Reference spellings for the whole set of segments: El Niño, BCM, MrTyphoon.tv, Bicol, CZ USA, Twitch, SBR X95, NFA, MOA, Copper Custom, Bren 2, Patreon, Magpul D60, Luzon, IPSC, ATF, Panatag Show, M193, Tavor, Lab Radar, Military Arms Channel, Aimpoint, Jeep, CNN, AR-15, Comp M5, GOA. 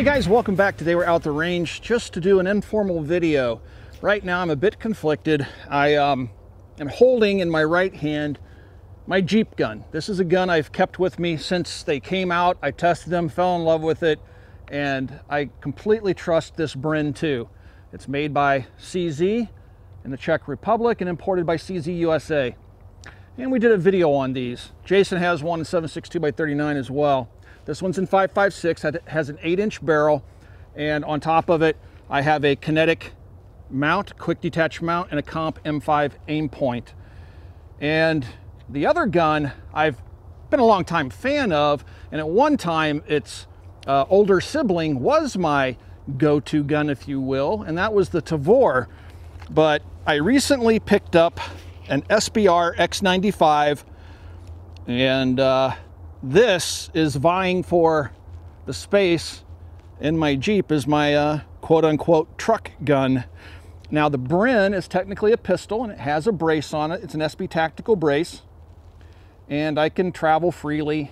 Hey guys, welcome back. Today we're out the range just to do an informal video. Right now I'm a bit conflicted. I am holding in my right hand my Jeep gun. This is a gun I've kept with me since they came out. I tested them, fell in love with it, and I completely trust this Bren 2. It's made by CZ in the Czech Republic and imported by CZ USA. And we did a video on these. Jason has one in 7.62x39 as well. This one's in 5.56, has an 8-inch barrel, and on top of it, I have a kinetic mount, quick detach mount, and a Comp M5 Aimpoint. And the other gun I've been a long time fan of, and at one time its older sibling was my go-to gun, if you will, and that was the Tavor. But I recently picked up an SBR X95, and this is vying for the space in my Jeep as my quote-unquote truck gun. Now the Bren is technically a pistol and it has a brace on it. It's an SB Tactical brace, and I can travel freely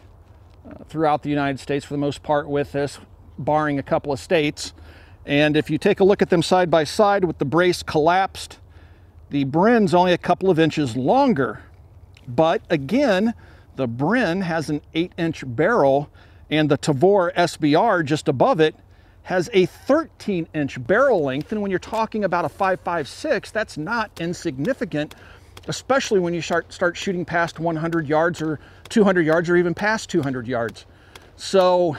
throughout the United States for the most part with this, barring a couple of states. And if you take a look at them side by side with the brace collapsed, the Bren's only a couple of inches longer. But again, the Bren has an 8-inch barrel, and the Tavor SBR just above it has a 13-inch barrel length. And when you're talking about a 5.56, that's not insignificant, especially when you start shooting past 100 yards or 200 yards or even past 200 yards. So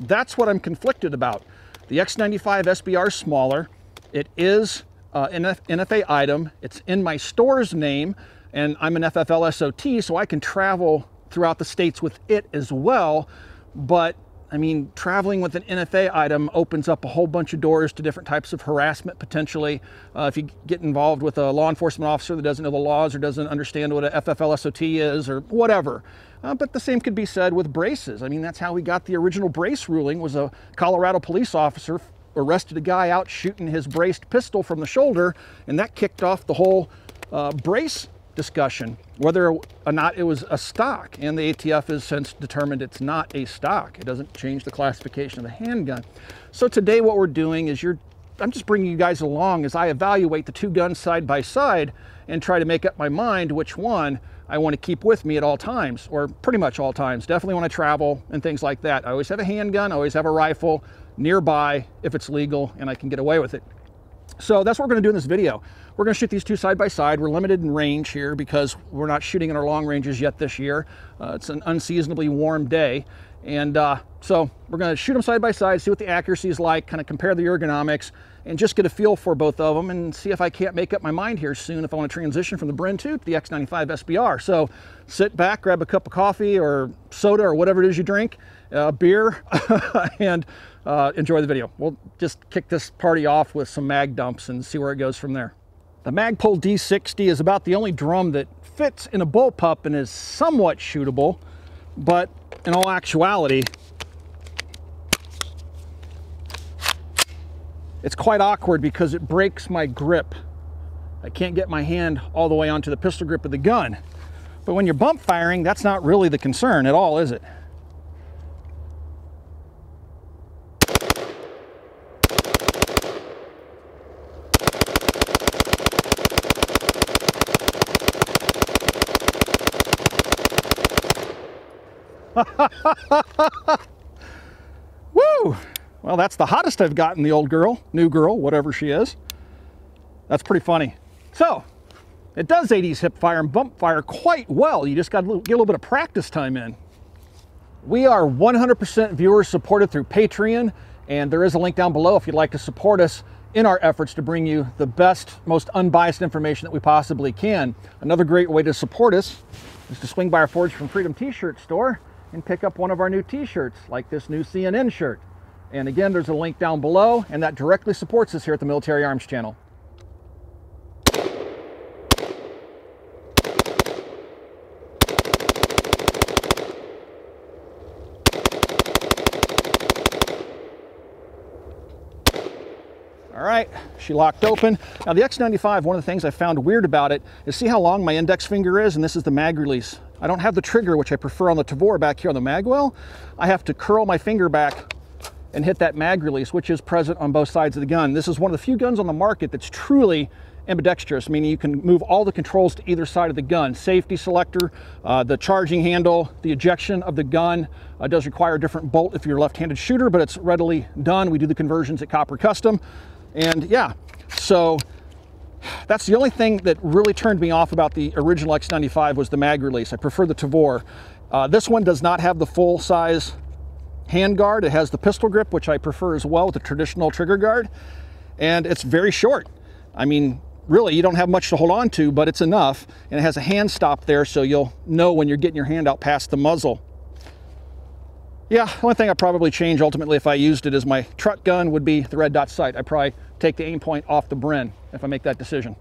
that's what I'm conflicted about. The X95 SBR is smaller. It is an NFA item. It's in my store's name, and I'm an FFL SOT, so I can travel throughout the states with it as well. But I mean, traveling with an NFA item opens up a whole bunch of doors to different types of harassment potentially. If you get involved with a law enforcement officer that doesn't know the laws or doesn't understand what an FFL SOT is or whatever. But the same could be said with braces. I mean, that's how we got the original brace ruling, was a Colorado police officer arrested a guy out shooting his braced pistol from the shoulder, and that kicked off the whole brace discussion, whether or not it was a stock. And the ATF has since determined it's not a stock. It doesn't change the classification of the handgun. So today what we're doing is I'm just bringing you guys along as I evaluate the two guns side by side and try to make up my mind which one I want to keep with me at all times, or pretty much all times. Definitely when I travel and things like that, I always have a handgun, I always have a rifle nearby if it's legal and I can get away with it. So that's what we're going to do in this video. We're going to shoot these two side by side. We're limited in range here because we're not shooting in our long ranges yet this year. It's an unseasonably warm day. And so we're going to shoot them side by side, see what the accuracy is like, kind of compare the ergonomics, and just get a feel for both of them and see if I can't make up my mind here soon if I want to transition from the Bren 2 to the X95 SBR. So sit back, grab a cup of coffee or soda or whatever it is you drink, beer, and enjoy the video. We'll just kick this party off with some mag dumps and see where it goes from there. The Magpul D60 is about the only drum that fits in a bullpup and is somewhat shootable, but in all actuality, it's quite awkward because it breaks my grip. I can't get my hand all the way onto the pistol grip of the gun. But when you're bump firing, that's not really the concern at all, is it? Woo! Well, that's the hottest I've gotten, the old girl, new girl, whatever she is. That's pretty funny. So it does 80s hip fire and bump fire quite well. You just got to get a little bit of practice time in. We are 100% viewer supported through Patreon, and there is a link down below if you'd like to support us in our efforts to bring you the best, most unbiased information that we possibly can. Another great way to support us is to swing by our Forge from Freedom t-shirt store and pick up one of our new t-shirts, like this new CNN shirt. And again, there's a link down below, and that directly supports us here at the Military Arms Channel. All right, she locked open. Now the X95, one of the things I found weird about it is, see how long my index finger is, and this is the mag release. I don't have the trigger, which I prefer on the Tavor back here on the mag well. I have to curl my finger back and hit that mag release, which is present on both sides of the gun. This is one of the few guns on the market that's truly ambidextrous, meaning you can move all the controls to either side of the gun. Safety selector, the charging handle, the ejection of the gun. Does require a different bolt if you're a left-handed shooter, but it's readily done. We do the conversions at Copper Custom. And yeah, so that's the only thing that really turned me off about the original X95 was the mag release. I prefer the Tavor. This one does not have the full-size hand guard. It has the pistol grip, which I prefer as well, with the traditional trigger guard. And it's very short. I mean, really, you don't have much to hold on to, but it's enough. And it has a hand stop there, so you'll know when you're getting your hand out past the muzzle. Yeah, the only thing I'd probably change ultimately if I used it as my truck gun would be the red dot sight. I'd probably take the aim point off the Bren if I make that decision.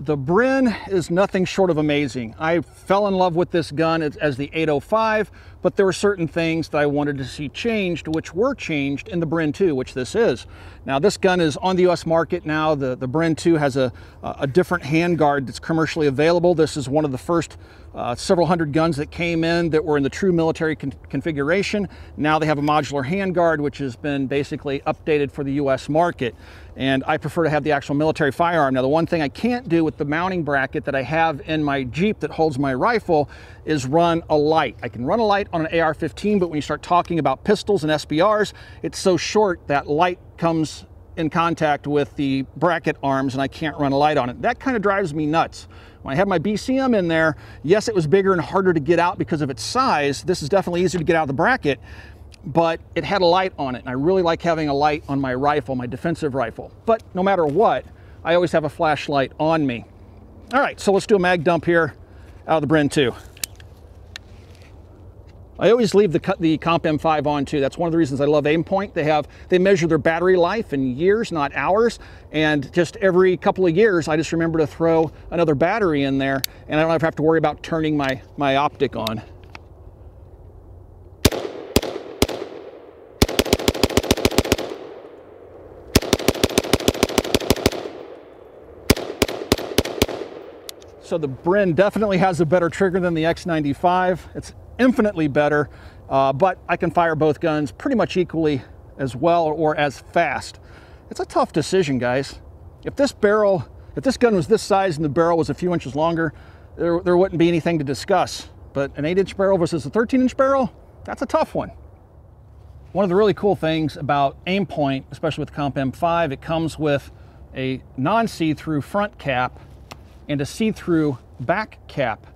The Bren is nothing short of amazing. I fell in love with this gun as the 805, but there were certain things that I wanted to see changed, which were changed in the Bren 2, which this is. Now, this gun is on the US market now. The Bren 2 has a different handguard that's commercially available. This is one of the first several hundred guns that came in that were in the true military configuration. Now they have a modular handguard, which has been basically updated for the US market. And I prefer to have the actual military firearm. Now, the one thing I can't do with the mounting bracket that I have in my Jeep that holds my rifle is run a light. I can run a light on an AR-15, but when you start talking about pistols and SBRs, it's so short that light comes in contact with the bracket arms and I can't run a light on it. That kind of drives me nuts. When I had my BCM in there, yes, it was bigger and harder to get out because of its size. This is definitely easier to get out of the bracket, but it had a light on it. And I really like having a light on my rifle, my defensive rifle. But no matter what, I always have a flashlight on me. All right, so let's do a mag dump here out of the Bren 2. I always leave the Comp M5 on too. That's one of the reasons I love Aimpoint. They measure their battery life in years, not hours. And just every couple of years, I just remember to throw another battery in there and I don't have to worry about turning my optic on. So the Bren definitely has a better trigger than the X95. It's infinitely better, but I can fire both guns pretty much equally as well or as fast. It's a tough decision, guys. If this gun was this size and the barrel was a few inches longer, there wouldn't be anything to discuss. But an 8-inch barrel versus a 13-inch barrel, that's a tough one. One of the really cool things about Aimpoint, especially with Comp M5, it comes with a non-see-through front cap and a see-through back cap.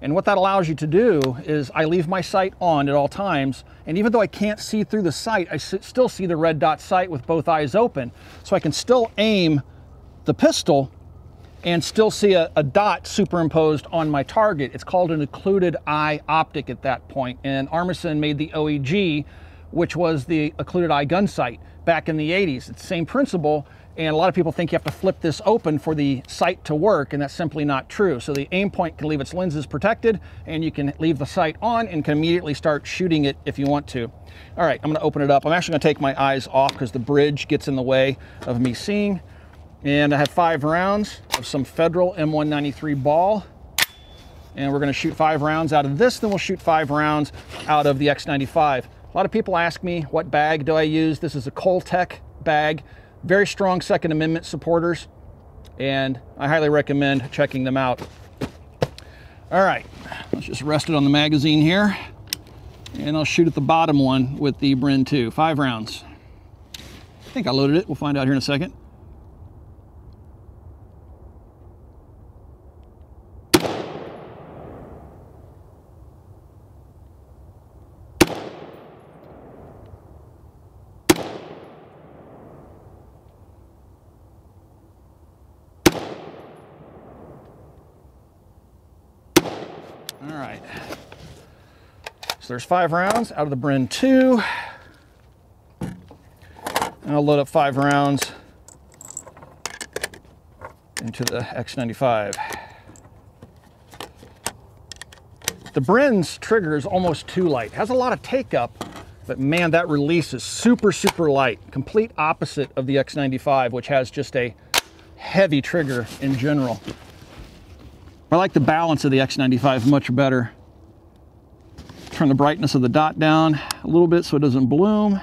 And what that allows you to do is I leave my sight on at all times, and even though I can't see through the sight, I still see the red dot sight with both eyes open. So I can still aim the pistol and still see a dot superimposed on my target. It's called an occluded eye optic at that point. And Armisen made the OEG, which was the occluded eye gun sight back in the 80s. It's the same principle. And a lot of people think you have to flip this open for the sight to work, and that's simply not true. So the Aimpoint can leave its lenses protected, and you can leave the sight on and can immediately start shooting it if you want to. All right, I'm gonna open it up. I'm actually gonna take my eyes off because the bridge gets in the way of me seeing. And I have 5 rounds of some Federal M193 ball. And we're gonna shoot 5 rounds out of this, then we'll shoot 5 rounds out of the X95. A lot of people ask me, what bag do I use? This is a Coltec bag. Very strong Second Amendment supporters, and I highly recommend checking them out. All right, let's just rest it on the magazine here, and I'll shoot at the bottom one with the Bren 2. 5 rounds. I think I loaded it. We'll find out here in a second. So there's 5 rounds out of the Bren 2. And I'll load up 5 rounds into the X95. The Bren's trigger is almost too light. It has a lot of take up, but man, that release is super, super light. Complete opposite of the X95, which has just a heavy trigger in general. I like the balance of the X95 much better. Turn the brightness of the dot down a little bit so it doesn't bloom.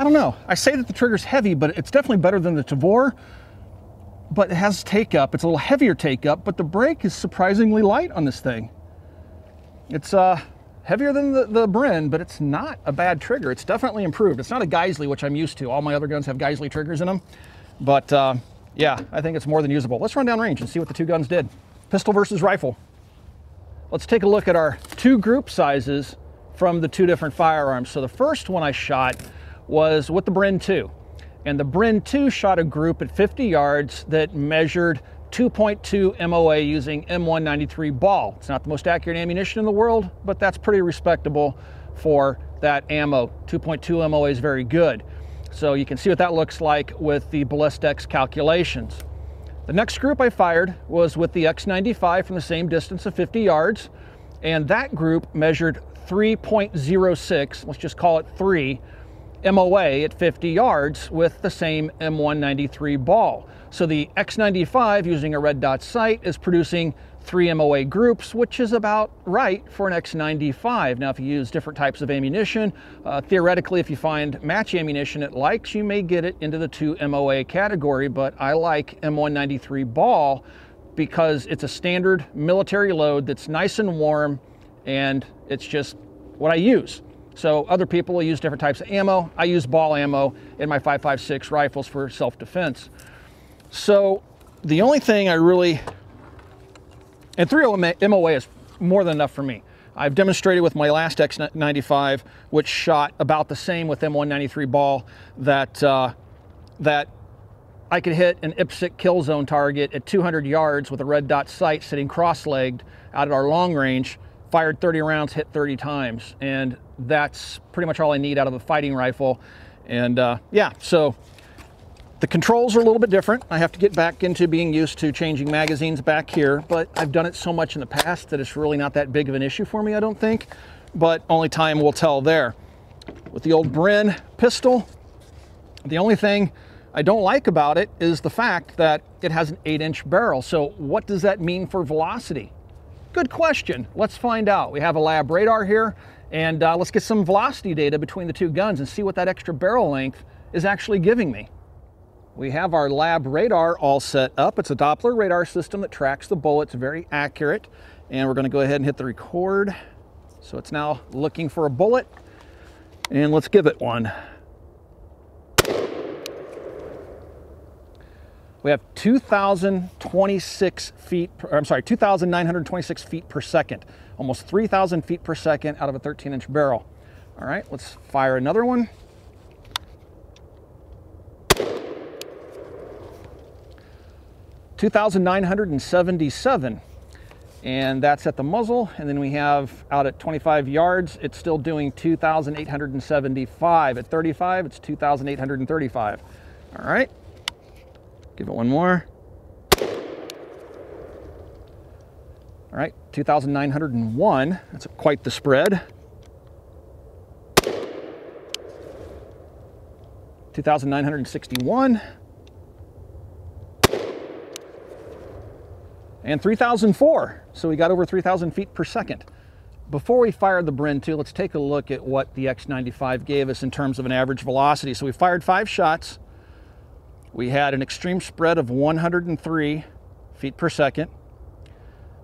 I don't know. I say that the trigger's heavy, but it's definitely better than the Tavor, but it has take up. It's a little heavier take up, but the brake is surprisingly light on this thing. It's heavier than the Bren, but it's not a bad trigger. It's definitely improved. It's not a Geissele, which I'm used to. All my other guns have Geissele triggers in them, but yeah, I think it's more than usable. Let's run down range and see what the two guns did. Pistol versus rifle. Let's take a look at our two group sizes from the two different firearms. So the first one I shot was with the Bren 2. And the Bren 2 shot a group at 50 yards that measured 2.2 MOA using M193 ball. It's not the most accurate ammunition in the world, but that's pretty respectable for that ammo. 2.2 MOA is very good. So you can see what that looks like with the ballistics calculations. The next group I fired was with the X95 from the same distance of 50 yards. And that group measured 3.06, let's just call it 3, MOA at 50 yards with the same M193 ball. So the X95 using a red dot sight is producing 3 MOA groups, which is about right for an X95. Now if you use different types of ammunition, theoretically if you find match ammunition it likes, you may get it into the 2 MOA category, but I like M193 ball because it's a standard military load that's nice and warm and it's just what I use. So other people will use different types of ammo. I use ball ammo in my 5.56 rifles for self-defense. So the only thing I really, and 3.0 MOA is more than enough for me. I've demonstrated with my last X95, which shot about the same with M193 ball, that, that I could hit an IPSC kill zone target at 200 yards with a red dot sight sitting cross-legged out at our long range, fired 30 rounds, hit 30 times. And that's pretty much all I need out of a fighting rifle. And yeah, so the controls are a little bit different. I have to get back into being used to changing magazines back here, but I've done it so much in the past that it's really not that big of an issue for me, I don't think, but only time will tell there. With the old Bren pistol, the only thing I don't like about it is the fact that it has an 8-inch barrel. So what does that mean for velocity? Good question. Let's find out. We have a Lab Radar here, and let's get some velocity data between the two guns and see what that extra barrel length is actually giving me. We have our Lab Radar all set up. It's a Doppler radar system that tracks the bullets, very accurate. And we're going to go ahead and hit the record. So it's now looking for a bullet, and let's give it one. We have 2,926 feet per second, almost 3,000 feet per second out of a 13-inch barrel. All right, let's fire another one. $2,977, and that's at the muzzle. And then we have out at 25 yards, it's still doing 2,875. At 35, it's 2,835. All right. Give it one more. All right, 2,901. That's quite the spread. 2,961. And 3,004. So we got over 3,000 feet per second. Before we fire the Bren 2, let's take a look at what the X95 gave us in terms of an average velocity. So we fired 5 shots. We had an extreme spread of 103 feet per second.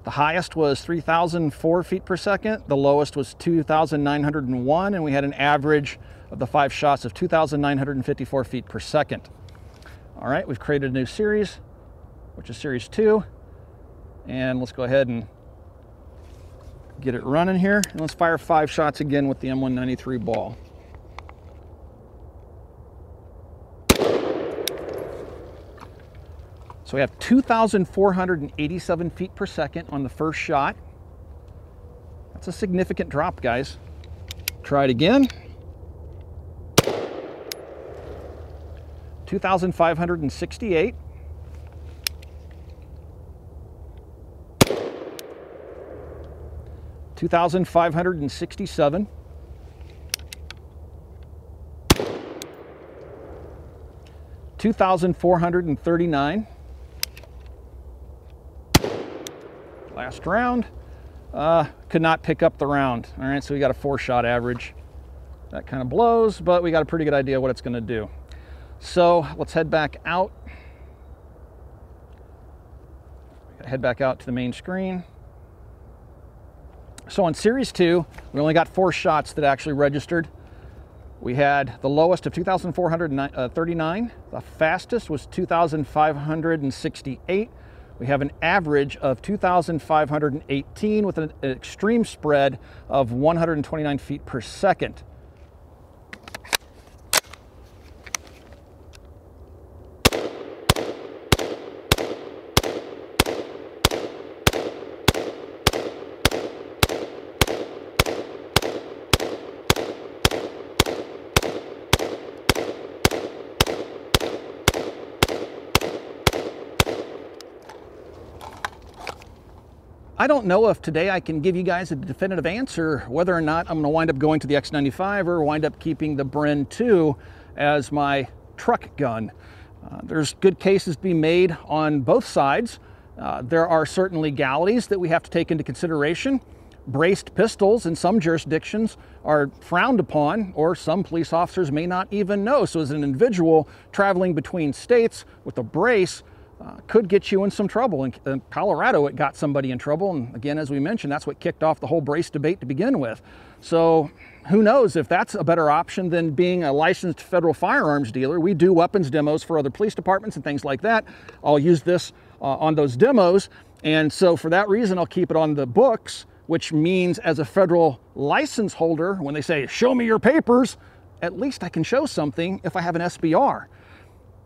The highest was 3,004 feet per second. The lowest was 2,901, and we had an average of the 5 shots of 2,954 feet per second. All right, we've created a new series, which is series 2. And let's go ahead and get it running here. And let's fire 5 shots again with the M193 ball. So So we have 2,487 feet per second on the first shot. That's a significant drop, guys. Try it again. 2,568. 2,567. 2,439. Last round. Could not pick up the round. All right, so we got a four-shot average. That kind of blows, but we got a pretty good idea what it's going to do. So let's head back out. Head back out to the main screen. So on series two, we only got four shots that actually registered. We had the lowest of 2,439. The fastest was 2,568. We have an average of 2,518 with an extreme spread of 129 feet per second. I don't know if today I can give you guys a definitive answer whether or not I'm going to wind up going to the X95 or wind up keeping the Bren 2 as my truck gun. There's good cases to be made on both sides. There are certain legalities that we have to take into consideration. Braced pistols in some jurisdictions are frowned upon, or some police officers may not even know. So as an individual traveling between states with a brace, could get you in some trouble. In Colorado, it got somebody in trouble. And again, as we mentioned, that's what kicked off the whole brace debate to begin with. So who knows if that's a better option than being a licensed federal firearms dealer. We do weapons demos for other police departments and things like that. I'll use this on those demos. And so for that reason, I'll keep it on the books, which means as a federal license holder, when they say, show me your papers, at least I can show something if I have an SBR.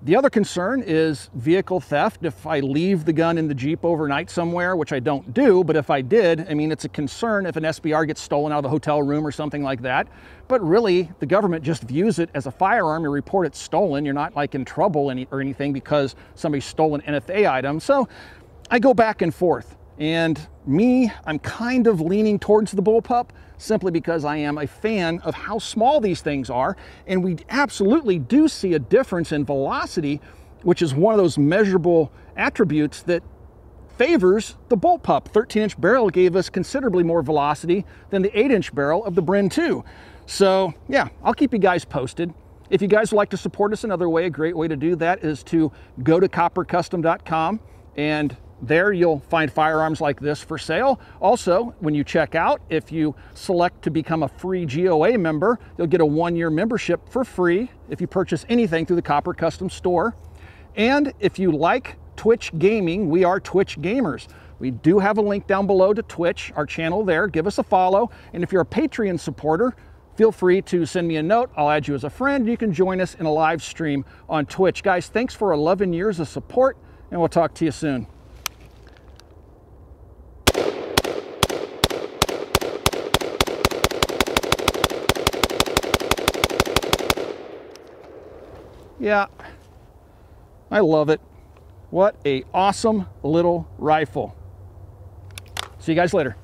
The other concern is vehicle theft. If I leave the gun in the Jeep overnight somewhere, which I don't do, but if I did, I mean, it's a concern if an SBR gets stolen out of the hotel room or something like that. But really, the government just views it as a firearm. You report it's stolen. You're not like in trouble or anything because somebody stole an NFA item. So I go back and forth. And me, I'm kind of leaning towards the bullpup simply because I am a fan of how small these things are. And we absolutely do see a difference in velocity, which is one of those measurable attributes that favors the bullpup. 13-inch barrel gave us considerably more velocity than the 8-inch barrel of the Bren 2. So yeah, I'll keep you guys posted. If you guys would like to support us another way, a great way to do that is to go to coppercustom.com, and there you'll find firearms like this for sale. Also, when you check out, if you select to become a free GOA member, you'll get a one-year membership for free if you purchase anything through the Copper Custom store. And if you like Twitch gaming, we are Twitch gamers. We do have a link down below to Twitch, our channel there. Give us a follow. And if you're a Patreon supporter, feel free to send me a note. I'll add you as a friend. You can join us in a live stream on Twitch. Guys, thanks for 11 years of support, and we'll talk to you soon. Yeah, I love it. What a awesome little rifle. See you guys later.